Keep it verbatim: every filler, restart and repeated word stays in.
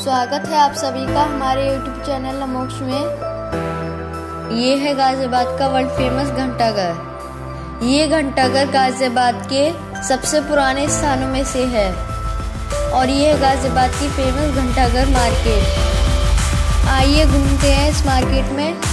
स्वागत है आप सभी का हमारे YouTube चैनल नमोक्ष में। ये है गाजियाबाद का वर्ल्ड फेमस घंटाघर। ये घंटाघर गाजियाबाद के सबसे पुराने स्थानों में से है और ये है गाजियाबाद की फेमस घंटाघर मार्केट। आइए घूमते हैं इस मार्केट में।